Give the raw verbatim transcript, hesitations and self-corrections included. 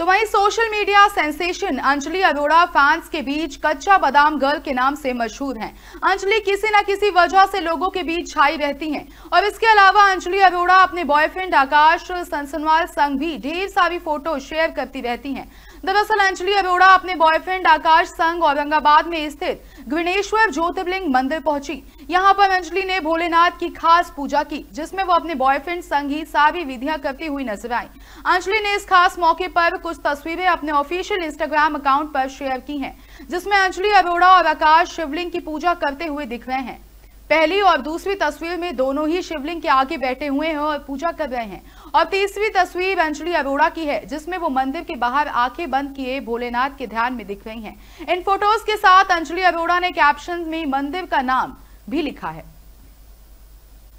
तो वहीं social media sensation Anjali Arora fans के बीच कच्चा बादाम गर्ल के नाम से मशहूर हैं। अंजलि किसी न किसी वजह से लोगों के बीच छाई रहती हैं और इसके अलावा अंजलि अरोड़ा अपने बॉयफ्रेंड आकाश सनसनवाल संग भी ढेर सारी फोटो शेयर करती रहती हैं। दरअसल अंजलि अरोड़ा अपने बॉयफ्रेंड आकाश संग औरंगाबाद में स्थित घृणेश्वर ज्योतिर्लिंग मंदिर पहुंची। यहाँ पर अंजलि ने भोलेनाथ की खास पूजा की, जिसमें वो अपने बॉयफ्रेंड संग ही सारी विधियां करती हुई नजर आई। अंजलि ने इस खास मौके पर कुछ तस्वीरें अपने ऑफिशियल इंस्टाग्राम अकाउंट पर शेयर की हैं, जिसमें अंजलि अरोड़ा और आकाश शिवलिंग की पूजा करते हुए दिख रहे हैं। पहली और दूसरी तस्वीर में दोनों ही शिवलिंग के आगे बैठे हुए हैं और पूजा कर रहे हैं, और तीसरी तस्वीर अंजलि अरोड़ा की है, जिसमें वो मंदिर के बाहर आंखें बंद किए भोलेनाथ के ध्यान में दिख रही हैं। इन फोटोज के साथ अंजलि अरोड़ा ने कैप्शन में मंदिर का नाम भी लिखा है।